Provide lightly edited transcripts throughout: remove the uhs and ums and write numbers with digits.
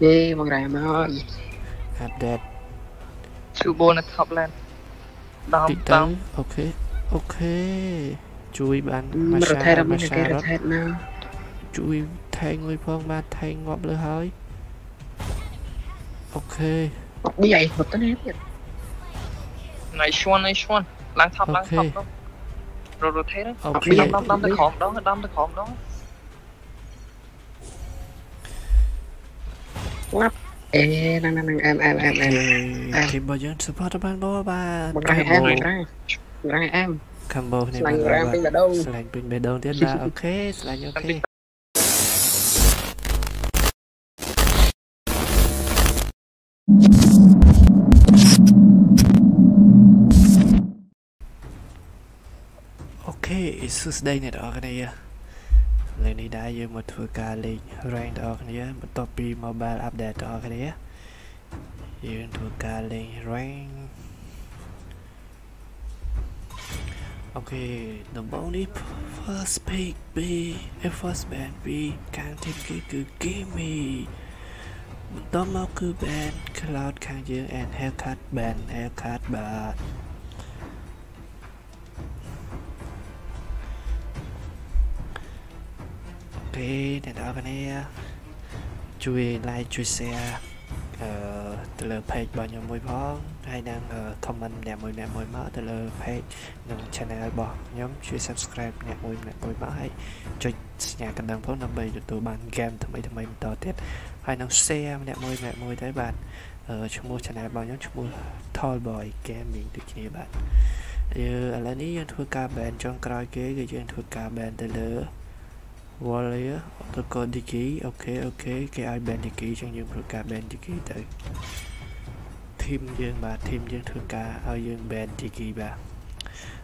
Yay, mang rải mau. At that. Chubo na top land. Down down. Okay, okay. Chui ban. Mà thay ra mấy cái là thay nào. Chui thay người phong ba thay ngọc lửa hơi. Okay. Đi vậy một tấn hết vậy. Nice one, lang top đó. Rồi rồi thấy đó. Okay. Đâm tới khổng đó, đâm tới khổng đó. Lắp ê năng năng năng em thì bây giờ support các bạn bố ba em combo này bạn em pin bê đông slide pin bê đông tiếp ra ok slide ok ok it's day này đó cái này à เรื่องนี้ได้ยืมมาถือการเล่นแรงต่อกันเยอะมาต่อปีมาบาลอัปเดตต่อกันเยอะ ยืมถือการเล่นแรงโอเคเดอะบอลนี้ first pick B first band B การที่คือเกมมี่มันต้องมาคือ band cloud ข้างเยอะ and haircut band haircut bar เดี๋ยวเรากันเนี่ยช่วยไลค์ช่วยแชร์ตัวเพจบอลยมวยพ้องให้ดังคอมเมนต์เนี่ยมวยแม่มวยมาตัวเพจหนึ่งชาแนลบอลย้อมช่วย subscribe เนี่ยมวยมาตัวเพจช่วยแชร์กันดังเพราะนำไปตัวบานเกมทำไมต่อเต็ดให้น้องแชร์เนี่ยมวยมาตัวได้บาทชมพูชาแนลบอลย้อมชมพูทอยบอยเกมมิ่งตัวนี้บาทเออแล้วนี้ยังถือการแบนจองกลอยเกย์ก็ยังถือการแบนเตลอ Warrior Autocodiki โอเคโอเคแกเอาแบนดิกี้จังยืมถือการแบนดิกี้แต่ ทีมยืมบาทีมยืมถือการเอายืมแบนดิกี้บา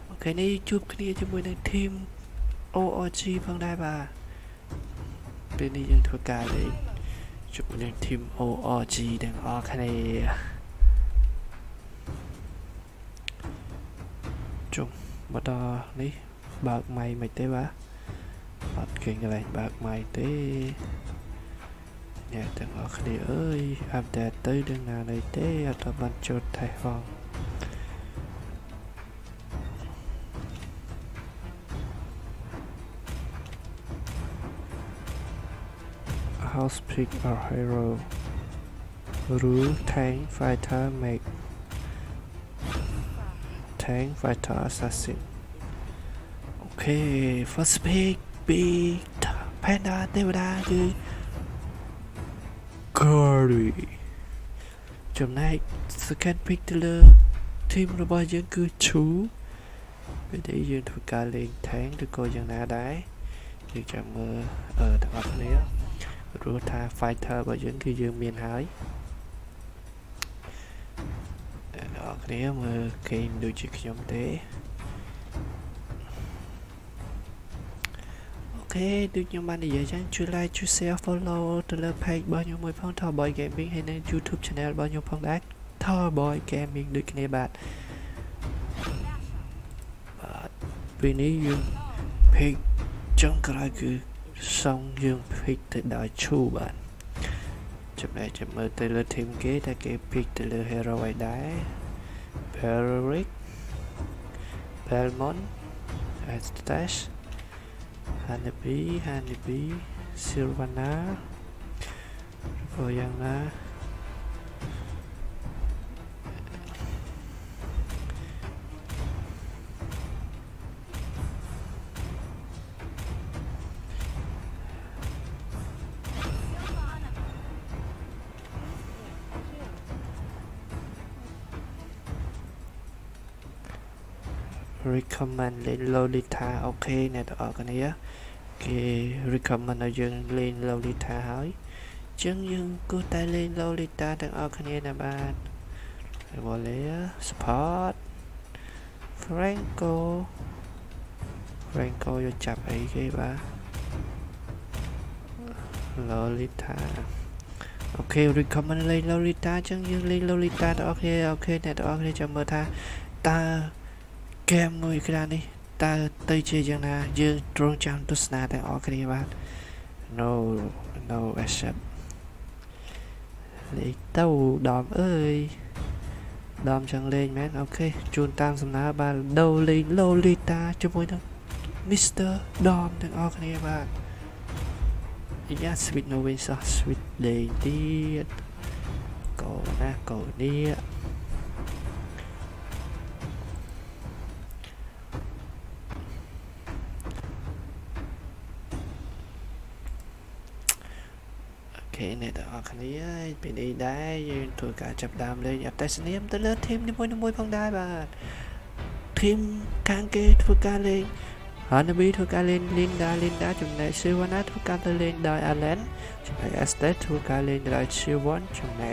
โอเคนี่จุบคดีจะมวยในทีม ORG เพิ่งได้บาเป็นนี่ยืมถือการเลยจุบในทีม ORG แดงออคดีจุบมาต่อนี่บากไม้ไม่เตะบา House pick our hero Rule tank fighter make tank fighter assassin Okay first pick ปีแพนด้าเทวดาคือ Curry จำได้ second pick เลยทีมระบายยังคือ Chu ไปได้ยืนถูกการเล่นแทงตะโกยังน่าได้ยืนจับมือทางออกนี้รูท่า Fighter บายยังคือยืนเมียนหายออกนี้มือเกมดูจิกยมเตะ Okay, được nhiều bạn để dễ dàng chú like, chú share, follow, từ lời page bao nhiêu mối phong Thor Boy Gaming hay nên YouTube channel bao nhiêu phong đá Thor Boy Gaming được này bạn. Vì ní dương page trong cái cứ xong dương page từ đại chu bạn. Chụp này chụp mơ từ lời thêm kế ta cái page từ lời hero ấy đá, Peric, Belmont, Astash. Hanabi, Hanabi, Silvana, Royana, recommend Lolita, okay, này tao cái này á. Okay, recommend là dương lên Lolita hỏi. Chứng dương cô ta lên Lolita đang ở cái này nè bạn. Rồi lấy support Franco, Franco vô chập ấy cái ba. Lolita, okay, recommend lên Lolita, chứng dương lên Lolita, okay, okay, này tao cái cho mơ tha ta. Game người kia này ta tây chơi giang na dương trôn trang tu sna đang ở cái này bạn no no accept เด็กเต้าดอมเอ้ยดอมจังเลยแมนโอเคจูนตามสำนักบ้านโดลินโลลิตาจะมวยทั้งมิสเตอร์ดอมทั้งออกในบ้านอีกอย่างสวิตโนเวซ่าสวิตเลดีโกนะโกดีในแต่ออกคันนี้เป็นอีได้ยืนถูกการจับดามเลยอยากแต่สนิมตะเลิศทีมนิมวยนิมวยพังได้บ้าทีมกางเกถูกการเลนฮานาบีถูกการเลนลินดาจุดไหนซิวานาถูกการตะเลนดอยอาเลนจุดไหนเอสเตถูกการเลนดอยซิวอนจุดไหน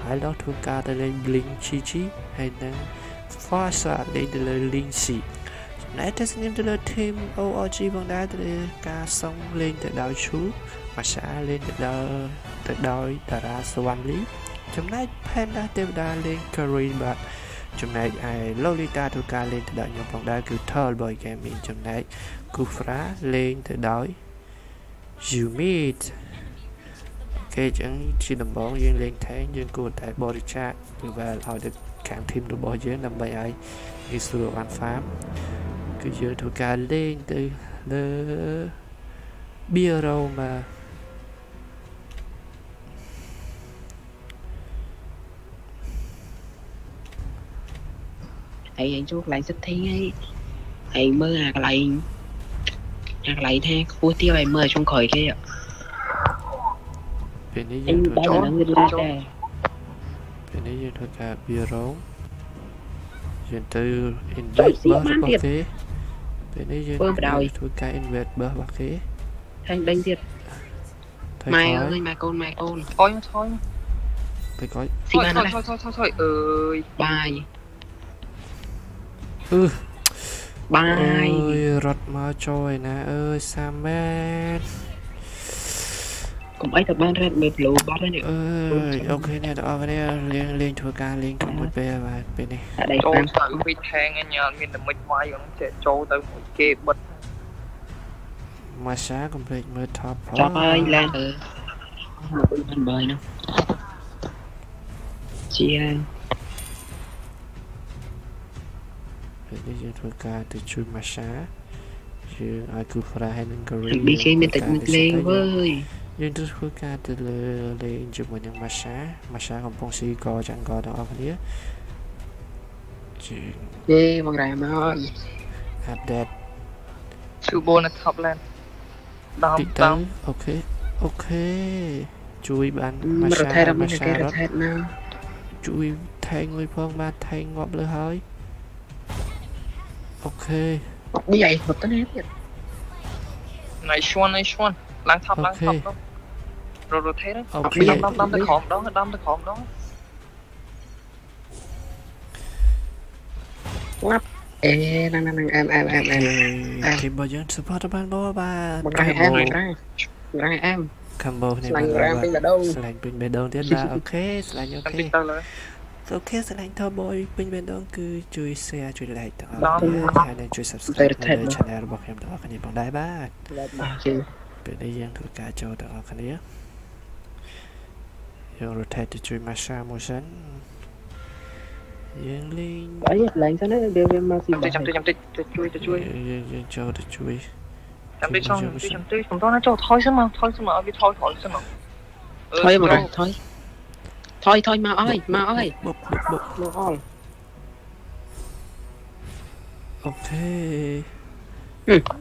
ไฮโลถูกการตะเลนลิงชิชิให้นั่งฟาสต์เลนตะเลนลิงสีจุดไหนแต่สนิมตะเลิศทีม ORG พังได้ตะเลนการส่งเลนแต่ดาวชูมาช้าเลนแต่ดอยดาราสวรรค์ลิจำได้แพนด้าเต็มดาเลนคาริบัตจำได้ไอ้โลลิตาถูกการเลนแต่ดอยยองพังได้คือเธอบอยแกมินจำได้กูฟราเลนแต่ดอยยูมิดเกจังชิดมบองยืนเลนแทงยืนกูแต่บริชาหรือว่าเอาเด็กแข่งทีมดูบอลเยอะนำไปไอ้อิสุรันฟ้าคือยืนถูกการเลนแต่เลเบียร์เรามาไอ้โชคไหลสักทีไอ้เมื่ออะไรแท้พูดที่ไอ้เมื่อช่วงคอยแค่เป็นนี่ยืนถูกจับเป็นนี่ยืนถูกจับเบียร์ร้องยืนตื่นอินเวสเบอร์บักเก้เป็นนี่ยืนถูกจับอินเวสเบอร์บักเก้แทงเด้งเดียดไม่เอ้ยมาโกนถอยไปก่อนถอยเอ้ยบายบายรถมาจอยนะเอ้ย3 เมตรผมไอ้กับบ้านแรกเมบลูบ้านนี่เอ้ยโอเคเนี่ยต่อไปเนี่ยเลี้ยงทัวร์การเลี้ยงของมันไปมาเป็นนี่โจ้ใส่วิทแทงเงี้ยมีแต่ไม่ไหวอย่างนั้นเจ๊โจ้แต่ไม่เก็บบัดมาช้าคอมเพล็กซ์มือท็อปพอจ้าไปแล้วมาเป็นพันใบนะเชียร์เป็นได้ยืนถูกการติดชุดมาช้ายืนไอคูฟราให้หนึ่งกระดิ่งบีเค็มเป็นติดหนึ่งเลงเว้ยยืนถูกการติดเลยจุดเหมือนอย่างมาช้าของพงศิกอจังกอดออกเนี้ยจืดเย่บางรายมาอัปเดตชูโบนัทท็อปแลนด์ติดตั้งโอเคจุยบันมาช้าแล้วจุยแทงเลยพองมาแทงงอบเลยเฮ้ยโอเคนี่ใหญ่หมดตัวนี้เนี่ยนายชวนล้างทับเราเทสโอเคดำตะขอบดำน้องงับเอ๊ะนั่งทีมบอลยืนซัพพอร์ตบ้านแอมคัมโบเนี่ยมันแรงเป็นเบดดงเทียนดาโอเคแรงโอเคโอเคสไลด์ทอบอยเป็นเบนดองคือช่วยแชร์ช่วยไลค์ต่อให้ในช่วย subscribe ในช่องแนลบอกให้ต่อคันนี้ผมได้บ้างเป็นได้ยังถูกการโจต่อคันนี้ยังรถไทยจะช่วยมาชาโมชันยังลิงไอ้แรงซะนะเดี๋ยวมาสิจำติดจะช่วยยังโจจะช่วยจำติดผมต้องนะโจถอยซะมาเอาไปถอยซะมาถอยมาอ้อยบุกโอเค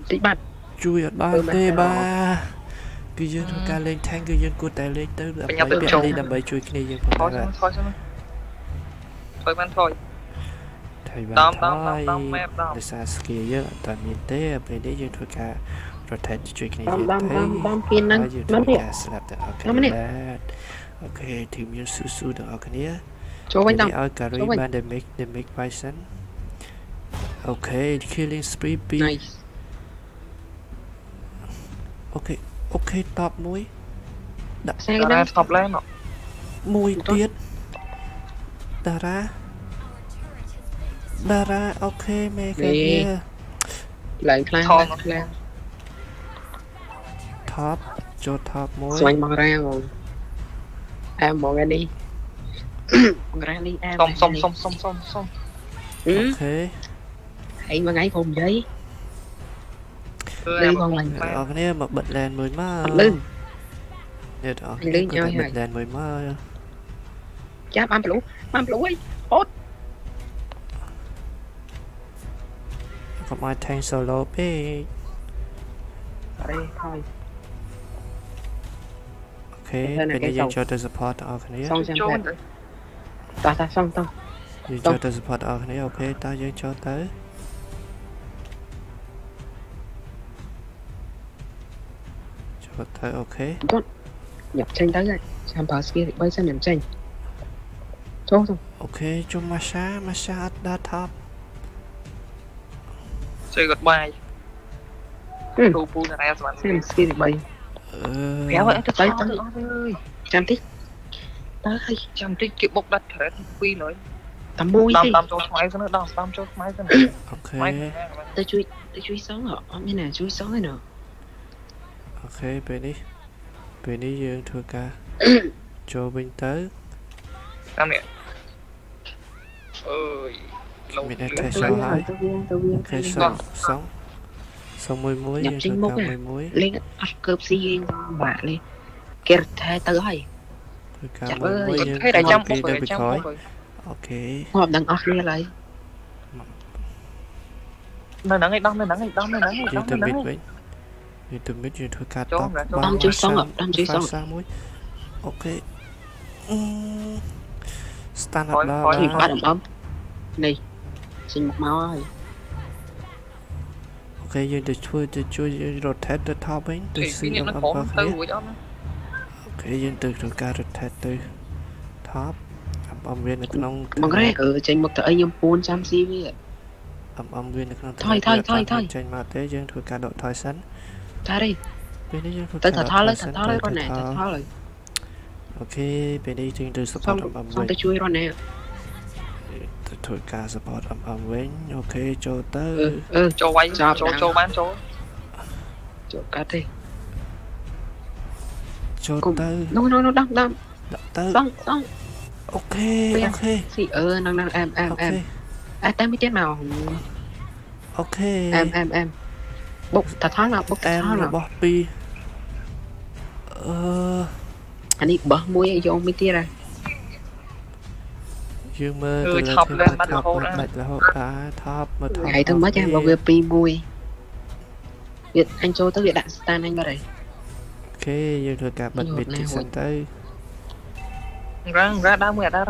ติบัดช่วยบ้านเตบ้าคือยืนการเล่นแทงคือยืนกูแต่เล่นเติมแบบไปเปลี่ยนดีดับไปช่วยกันยังพอได้ถอยดอมแมปดอมดิซาสกีเยอะแต่มีเตไปได้ยืนทุกการรถแทนช่วยกันยังดอมกินนั่นมันเนี่ยโอเคทีมยืนสู้ๆต่อคันนี้นี่เอาการรีบานเดมิกไวซันโอเค killing spree โอเคตอบมุ้ยดับตอบแรกเนาะมุ้ยเตี้ยดาราโอเคเมย์คันนี้หลายครั้งแล้วท็อปโจท็อปมุ้ยสวยมากเลย มองกันดิมองกันดิส้มโอเคไอ้มาไงผมยัยลื่นมองมันเอาคันนี้มาบดแลนเหมือนมากลื่นเด็ดอ๋อลื่นย่อยหายบดแลนเหมือนมากจ้าปั๊มปลุกไอ้โอ๊ตกลับมาแทงโซโล่พี่อะไรใครโอเคเป็นยิงโจทย์สปอร์ตเอาคันนี้ส่องแชมเปี้ยนต่อยิงโจทย์สปอร์ตเอาคันนี้โอเคตายิงโจทย์เตะโจทย์เตะโอเคหยับเชงตั้งเลยแชมเปี้ยนสกีไปสนามเชงโจทย์โอเคจุ่มมาช้าอัดดาทับเจอกดไปดูปูอะไรสักวันสกีไปkéo vậy tới chăm tích tới hay chăm tích kiểu bốc đặt thế quy nói tắm bôi gì tắm cho máy cho nó đong tắm cho máy cho nó ok tôi chui sống họ như nào chui sống thế nào ok về đi dương thưa ca cho bên tới tam nè ơi mình đang thay sao lại thay sao sống xong mười muối nhập trinh mốc này lên ăn cơm xi bả lên kẹt thay tới hay chặt ơi thấy đại trăm mốc rồi ok hộp đằng óc như này nắng này như từ biết thôi cả tóc đâm chứ sống ở đâm chứ sống muối ok stand up đó bắt đầm ấm này xin một máu ơiโอเคยังจะช่วยรถแท็กตัวท้าไปตัวซีอัพอัพก็ได้โอเคยังตัวตัวการรถแท็กตัวท้าอัพอัพเวียนในขนมมันก็ได้เจนมาแต่ไอ้ยมปูนซ้ำซีวีอัพอัพเวียนในขนมถอยเจนมาแต่ยังตัวการรถถอยสั้นท้าดิเป็นได้ยังตัวการรถถอยสั้นเลยก่อนไหนท้าเลยโอเคเป็นได้จริงตัวสปอร์ตอัพเวียนต้องตัวช่วยก่อนไหนถูกการสปอร์ตอัมเว้นโอเคโจเตอร์โจไว้โจกัดดิโจเตอร์น้องดังต้องโอเคสิน้องแอมไอ้แต่ไม่เตี้ยมาโอเคแอมบุกแต่ท้องเราบุกแต่ท้องเราบอสปีอันนี้บอสมวยโยงไม่เตี้ยเลยยืมมือท็อปเลยมันท็อปแล้วท็อปมาท็อปไอ้ทั้งหมดจ้ะบอกว่าปีบุยviệt anh châu tới việt đại stan anh vào đây ok giờ được cả bật việt thì sang tới ra đau mệt ra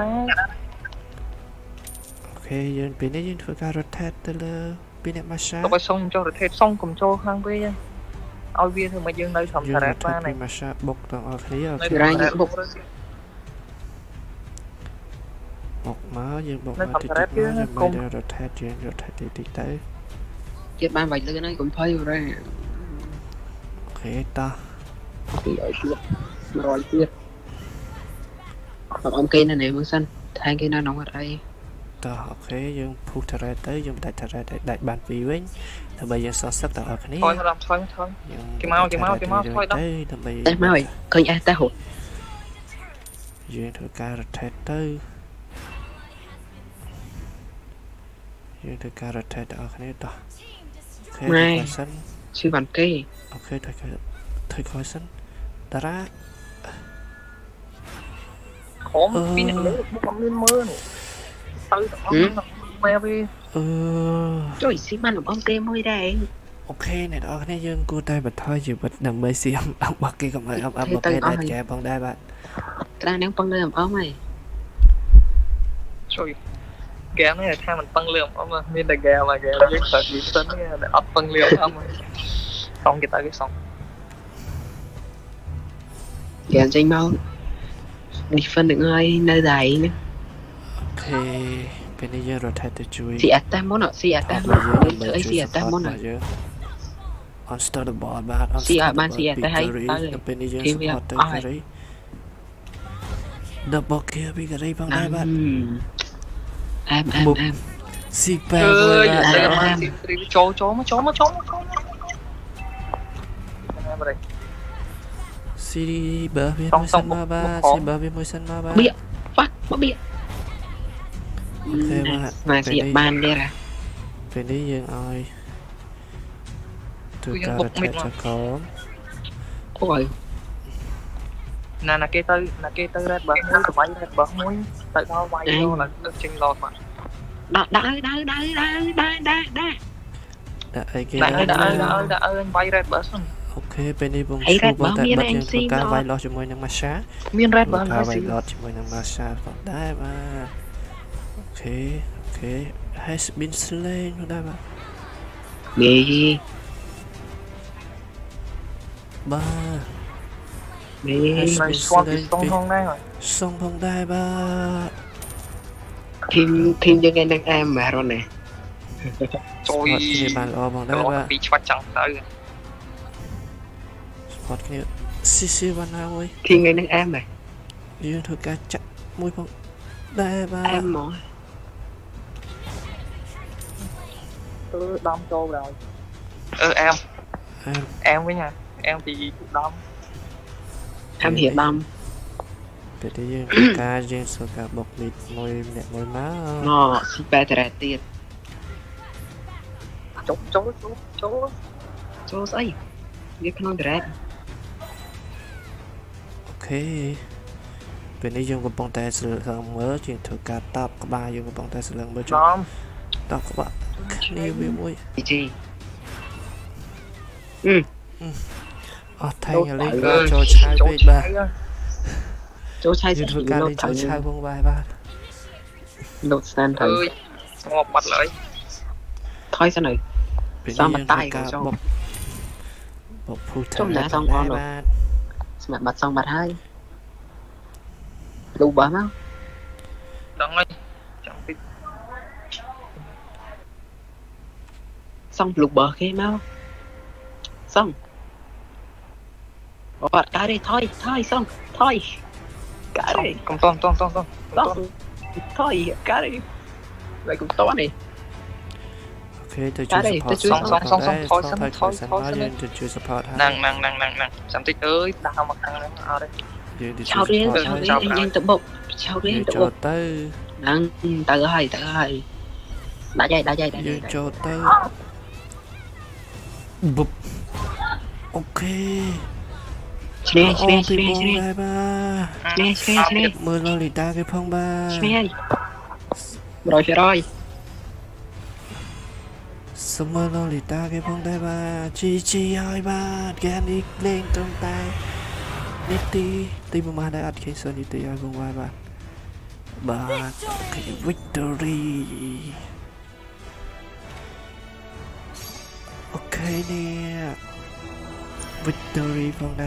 ok giờ bên đấy giờ được cả rồi test tới rồi bên này massage tôi phải xong cho rồi test xong cùng châu hang với anh ao viên thường mà dương nơi thầm thà ra này massage bộc toàn ở phía ra những bộcออกมายังบอกว่าติดมายังไม่ได้รถแท็กยังรถแท็กติดเก็บบ้านไว้เลยนะผมพายอยู่ได้โอเคตาร้อยเตี้ยแบบอมเกนอะไรมึงสั้นแทงเกนน้องอะไรตาโอเคยังพูดทะเลเต้ยยังได้บ้านวิเว้นทำไมยังซอสซับต่างกันนี่ถอยกี่เมาถอยได้ทำไมแต่ไม่เคยแอบแต่หดยังถือการรถแท็กเต้ยยืนถือการรถแท็กเอาคันนี้ต่อไม่ชื่อบันเก้โอเคถอยสั้นตาระของปีหนึ่งเลยบุกบังลื่นมือหนูตื่นตื่นแม่พี่ช่วยซีมันหรือบังเก้ไม่ได้โอเคเนี่ยเอาคันนี้ยืนกูได้บัดท้ายอยู่บัดนำไปเสียงเอาบักกี้กับมันเอาบักกี้ได้แกบังได้บัดตาเนี่ยบังเลยเอาไหมช่วยแกนี่ถ้ามันตั้งเรื่องเอามามีแต่แกยิ่งตัดยิ่งต้นเนี่ยแต่อัพตั้งเรื่องเอามาส่องกีตาร์ก็ส่องแกนใจเมาดิฟันหนึ่งไอ้น่าใจเนี่ยโอเคเป็นได้เยอะเราแทบจะช่วยสี่อัตต์มอนอ่ะ4 อัตต์มอนอ่ะ unstoppable บ้านสี่อัตต์บ้าน4 อัตต์ให้เป็นได้เยอะสปอร์ตเตอร์กันเลยดับเบิลเคียร์ไปกันเลยบ้างได้บ้างแอมสิบแปดเลยโจมา City Barbie Poison Baba City Barbie Poison Baba เบี้ยฟักเบี้ยมาเสียบบ้านได้ละเป็นได้ยังไงถูกการจัดจักรโอ้ยน่านักเก็ตต์นักเก็ตต์แรดบ้างมุ้ยสบายแรดบ้างมุ้ยแต่เราไม่รู้นะจริงหรอกมั้ยได้ได้ไอ้เกย์ได้ไวแรดบ้างส่วนโอเคเป็นในวงชูบอลแต่บัดยังถูกการไวรอดจมูกนางมาช้ามีแรดบ้างถูกการไวรอดจมูกนางมาช้าก็ได้มาโอเคโอเค has been slain ได้ปะมีบ้ามีมันส่งพงได้ไหมส่งพงได้บ้าทีมยังไงนักแอมแบบนั้นโอ้ยบอลออกบอลได้ปะปีชวัดจังได้สปอร์ตเนี่ยซีซีวันเอาไว้ทีมยังไงนักแอมไหมยืนถูกการจับมวยพงได้บ้าแอมหมอđom trâu rồi em với nha em thì đom em hiện đom để đi ca riêng số cả bọc mịt môi má nó super trẻ tiền chó say biết không trẻ ok bên đây dùng cái bóng tay sờ lưng mới chuyện thổi cả tập cả ba dùng cái bóng tay sờ lưng mới chọn tập các bạnนี่เว้ยมวยจีอ๋อไทยอะไรก็โจชายไปบ้างโจชายจะถูกการโจชายพวงบายบ้างโดดสแตนเถอะงอกบัดเลยถอยซะหน่อยซ้ำบัดใต้กันจ้องบอกผู้ชายจ้องหน้าจ้องอ้อนหน่อยสมัครบัดจ้องบัดให้ดูบ้างมั้งดังเลยจังปิดxong lục bờ kia mau xong bật cái đi thôi xong thôi cái đi còn toàn thôi cái đi lại cũng to này ok tôi chơi support xong tôi chơi support nặng sắm tích tới đau mặt căng lắm à đây chào đi anh tự bộc tới nặng tự hay đã dậy cho tớiบุ๊บโอเคเชนเชนเชนเชนบ้าเชนมือLolitaกับพงบ้าเชนร้อยสมมือLolitaกับพงได้บ้าจีย้อยบ้าแกนี่เล่นตรงใต้นิติตีประมาณได้อัดเคสนิติย้อยพงว่าบ้าวิกตอรี่โอเคเนี่ย Victory ของเรา